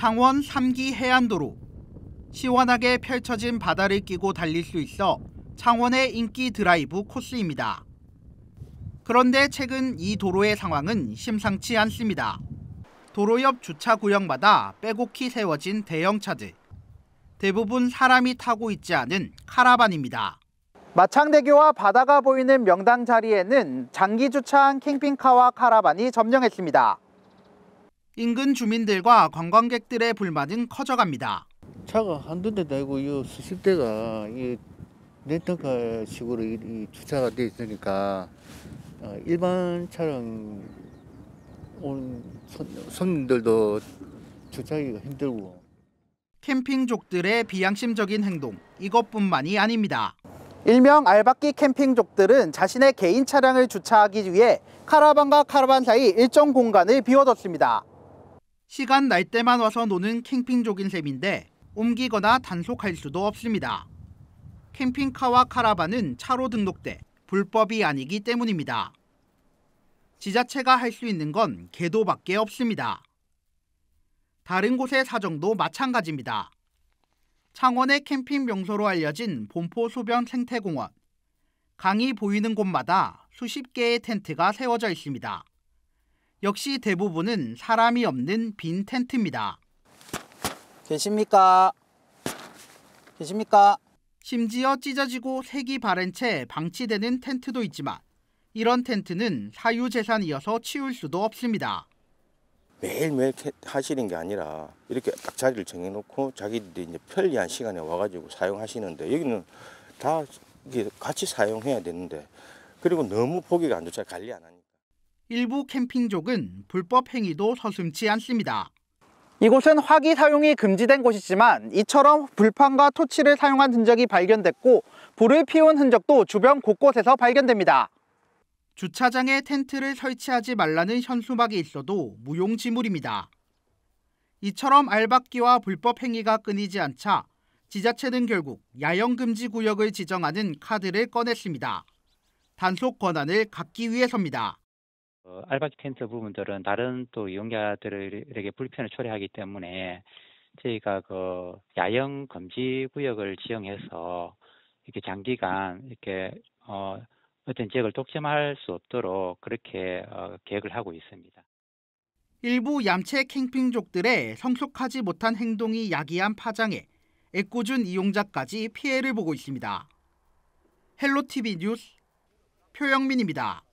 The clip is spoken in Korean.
창원 삼귀해안도로. 시원하게 펼쳐진 바다를 끼고 달릴 수 있어 창원의 인기 드라이브 코스입니다. 그런데 최근 이 도로의 상황은 심상치 않습니다. 도로 옆 주차구역마다 빼곡히 세워진 대형차들. 대부분 사람이 타고 있지 않은 카라반입니다. 마창대교와 바다가 보이는 명당 자리에는 장기 주차한 캠핑카와 카라반이 점령했습니다. 인근 주민들과 관광객들의 불만은 커져갑니다. 차가 한두 대도 아니고 이 수십 대가 이 렌터카 식으로 이 주차가 돼 있으니까 일반 차량 온 손님들도 주차하기가 힘들고. 캠핑족들의 비양심적인 행동, 이것뿐만이 아닙니다. 일명 알박기 캠핑족들은 자신의 개인 차량을 주차하기 위해 카라반과 카라반 사이 일정 공간을 비워뒀습니다. 시간 날 때만 와서 노는 캠핑족인 셈인데 옮기거나 단속할 수도 없습니다. 캠핑카와 카라반은 차로 등록돼 불법이 아니기 때문입니다. 지자체가 할 수 있는 건 개도밖에 없습니다. 다른 곳의 사정도 마찬가지입니다. 창원의 캠핑 명소로 알려진 본포수변생태공원. 강이 보이는 곳마다 수십 개의 텐트가 세워져 있습니다. 역시 대부분은 사람이 없는 빈 텐트입니다. 계십니까? 계십니까? 심지어 찢어지고 색이 바랜 채 방치되는 텐트도 있지만 이런 텐트는 사유재산이어서 치울 수도 없습니다. 매일매일 하시는 게 아니라 이렇게 딱 자리를 정해놓고 자기들이 이제 편리한 시간에 와가지고 사용하시는데 여기는 다 같이 사용해야 되는데 그리고 너무 보기가 안 좋잖아요. 관리 안 하니까. 일부 캠핑족은 불법 행위도 서슴지 않습니다. 이곳은 화기 사용이 금지된 곳이지만 이처럼 불판과 토치를 사용한 흔적이 발견됐고 불을 피운 흔적도 주변 곳곳에서 발견됩니다. 주차장에 텐트를 설치하지 말라는 현수막이 있어도 무용지물입니다. 이처럼 알박기와 불법 행위가 끊이지 않자 지자체는 결국 야영금지 구역을 지정하는 카드를 꺼냈습니다. 단속 권한을 갖기 위해서입니다. 알박기 텐트 부분들은 다른 또 이용자들에게 불편을 초래하기 때문에 저희가 그 야영금지 구역을 지정해서 이렇게 장기간 이렇게 어떤 지역을 독점할 수 없도록 그렇게 계획을 하고 있습니다. 일부 얌체 캠핑족들의 성숙하지 못한 행동이 야기한 파장에 애꿎은 이용자까지 피해를 보고 있습니다. 헬로TV 뉴스 표영민입니다.